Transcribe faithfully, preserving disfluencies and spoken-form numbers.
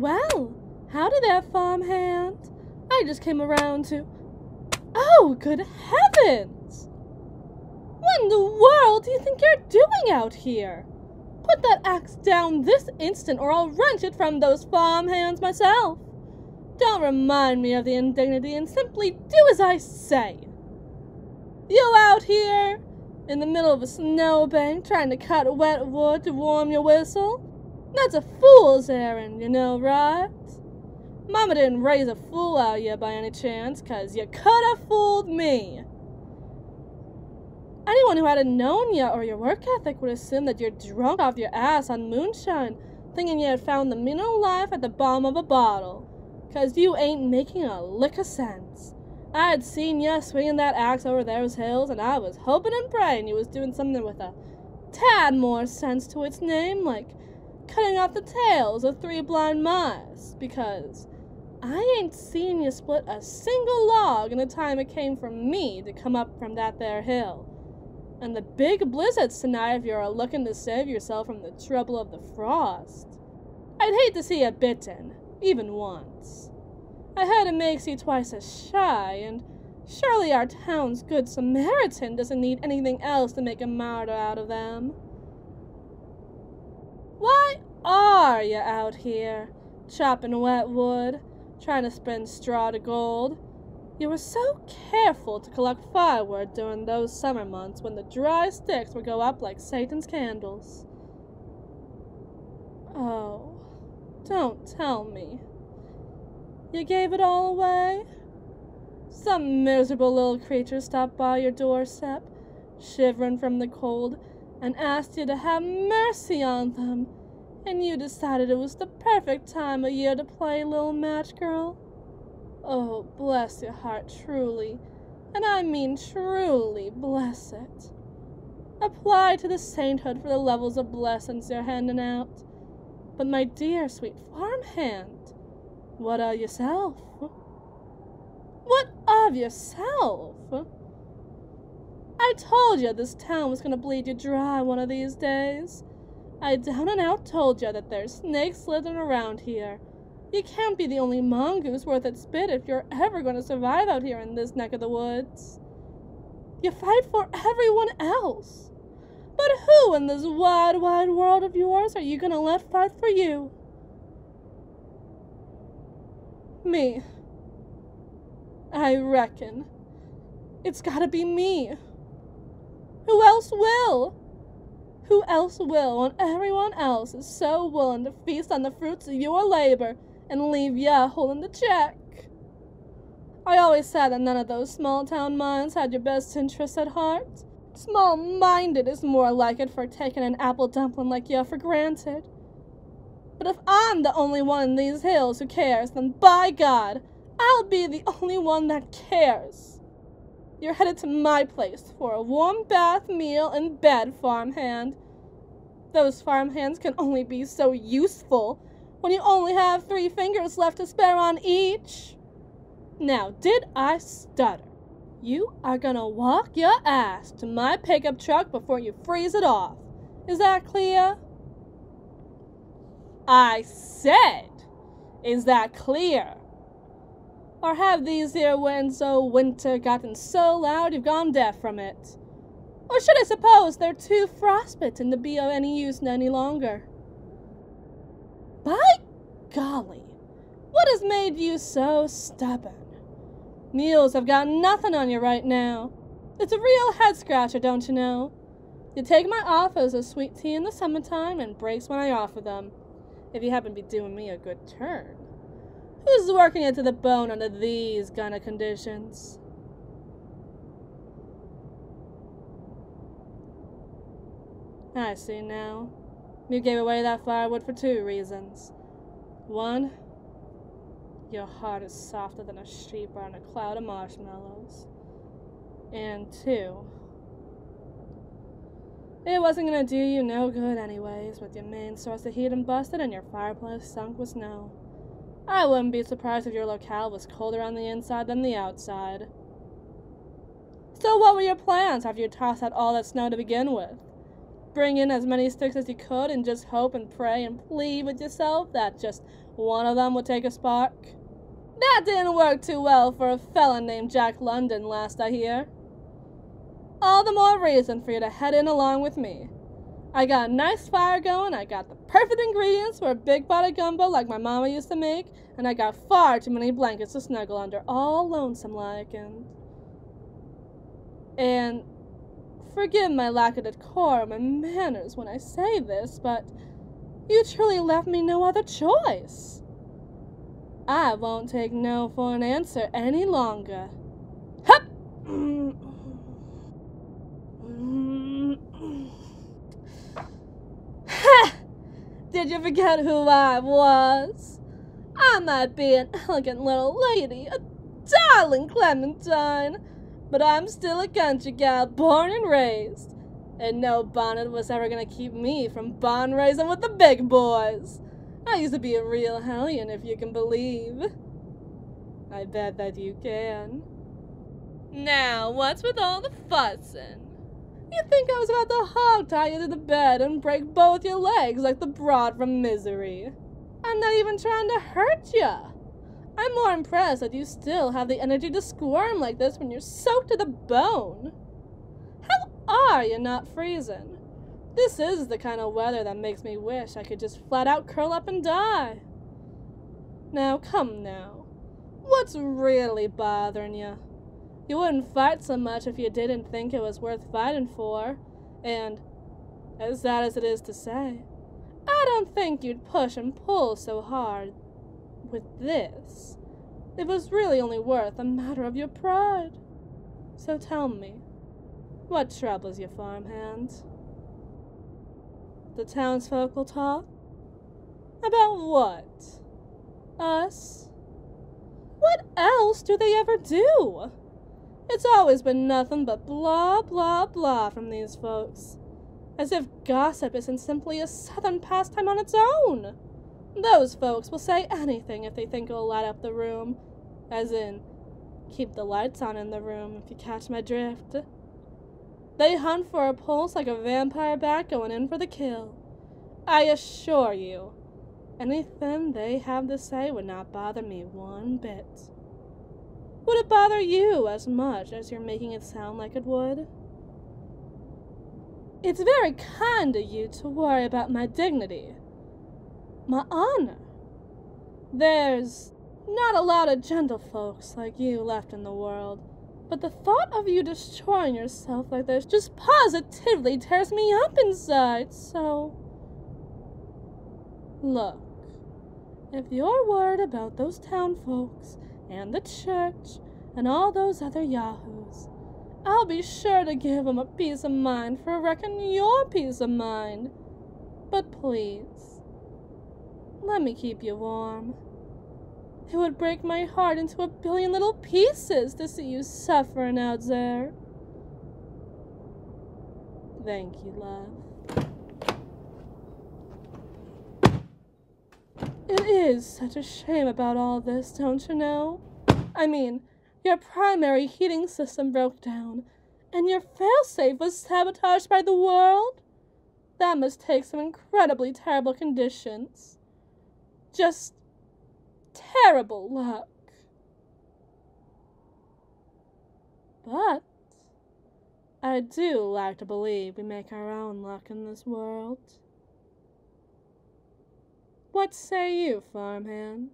Well, howdy there, farmhand. I just came around to... Oh, good heavens! What in the world do you think you're doing out here? Put that axe down this instant, or I'll wrench it from those farmhands myself. Don't remind me of the indignity and simply do as I say. You out here, in the middle of a snowbank, trying to cut wet wood to warm your whistle? That's a fool's errand, you know, right? Mama didn't raise a fool out of you by any chance, 'cause you could have fooled me. Anyone who hadn't known you or your work ethic would assume that you're drunk off your ass on moonshine, thinking you had found the meaning of life at the bottom of a bottle, 'cause you ain't making a lick of sense. I had seen you swinging that axe over those hills, and I was hoping and praying you was doing something with a tad more sense to its name, like cutting off the tails of three blind mice, because I ain't seen you split a single log in the time it came from me to come up from that there hill. And the big blizzards tonight if you're looking to save yourself from the trouble of the frost. I'd hate to see you bitten, even once. I heard it makes you twice as shy, and surely our town's good Samaritan doesn't need anything else to make a martyr out of them. Why are you out here, chopping wet wood, trying to spin straw to gold? You were so careful to collect firewood during those summer months when the dry sticks would go up like Satan's candles. Oh, don't tell me. You gave it all away? Some miserable little creature stopped by your doorstep, shivering from the cold, and asked you to have mercy on them, and you decided it was the perfect time of year to play little match girl. Oh, bless your heart truly, and I mean truly bless it. Apply to the sainthood for the levels of blessings you're handing out. But my dear sweet farmhand, what of yourself? What of yourself? I told you this town was going to bleed you dry one of these days. I down and out told you that there's snakes slithering around here. You can't be the only mongoose worth its spit if you're ever going to survive out here in this neck of the woods. You fight for everyone else. But who in this wide, wide world of yours are you going to let fight for you? Me. I reckon. It's got to be me. Who else will? Who else will when everyone else is so willing to feast on the fruits of your labor and leave ya holding the check? I always said that none of those small-town minds had your best interests at heart. Small-minded is more like it for taking an apple dumpling like you for granted. But if I'm the only one in these hills who cares, then by God, I'll be the only one that cares. You're headed to my place for a warm bath, meal, and bed, farmhand. Those farmhands can only be so useful when you only have three fingers left to spare on each. Now, did I stutter? You are gonna walk your ass to my pickup truck before you freeze it off. Is that clear? I said, is that clear? Or have these here winds o' winter gotten so loud you've gone deaf from it? Or should I suppose they're too frostbitten to be of any use any longer? By golly, what has made you so stubborn? Mules have got nothing on you right now. It's a real head-scratcher, don't you know? You take my offers of sweet tea in the summertime and breaks when I offer them, if you happen to be doing me a good turn. Who's working it to the bone under these kind of conditions? I see now. You gave away that firewood for two reasons. One, your heart is softer than a sheep on a cloud of marshmallows. And two, it wasn't going to do you no good anyways, with your main source of heat and busted and your fireplace sunk with snow. I wouldn't be surprised if your locale was colder on the inside than the outside. So what were your plans after you tossed out all that snow to begin with? bring in as many sticks as you could and just hope and pray and plead with yourself that just one of them would take a spark. That didn't work too well for a fella named Jack London, last I hear. All the more reason for you to head in along with me. I got a nice fire going, I got the perfect ingredients for a big pot of gumbo like my mama used to make, and I got far too many blankets to snuggle under, all lonesome-like, and... And... forgive my lack of decorum and manners when I say this, but you truly left me no other choice. I won't take no for an answer any longer. Hup! Did you forget who I was? I might be an elegant little lady, a darling Clementine, but I'm still a country gal born and raised. And no bonnet was ever gonna keep me from bond raising with the big boys. I used to be a real hellion, if you can believe. I bet that you can. Now, what's with all the fussing? You'd think I was about to hog-tie you to the bed and break both your legs like the broad from Misery. I'm not even trying to hurt you. I'm more impressed that you still have the energy to squirm like this when you're soaked to the bone. How are you not freezing? This is the kind of weather that makes me wish I could just flat-out curl up and die. Now, come now. What's really bothering you? You wouldn't fight so much if you didn't think it was worth fighting for, and, as sad as it is to say, I don't think you'd push and pull so hard with this. It was really only worth a matter of your pride. So tell me, what troubles you, farmhand? The townsfolk will talk? About what? Us? What else do they ever do? It's always been nothing but blah, blah, blah from these folks. As if gossip isn't simply a southern pastime on its own. Those folks will say anything if they think it'll light up the room. As in, keep the lights on in the room, if you catch my drift. They hunt for a pulse like a vampire bat going in for the kill. I assure you, anything they have to say would not bother me one bit. Would it bother you as much as you're making it sound like it would? It's very kind of you to worry about my dignity, my honor. There's not a lot of gentlefolks like you left in the world, but the thought of you destroying yourself like this just positively tears me up inside, so... Look, if you're worried about those townfolks, and the church, and all those other yahoos, I'll be sure to give 'em a piece of mind for wrecking your peace of mind. But please, let me keep you warm. It would break my heart into a billion little pieces to see you suffering out there. Thank you, love. It is such a shame about all this, don't you know? I mean, your primary heating system broke down, and your failsafe was sabotaged by the world? That must take some incredibly terrible conditions. Just terrible luck. But I do like to believe we make our own luck in this world. What say you, farmhand?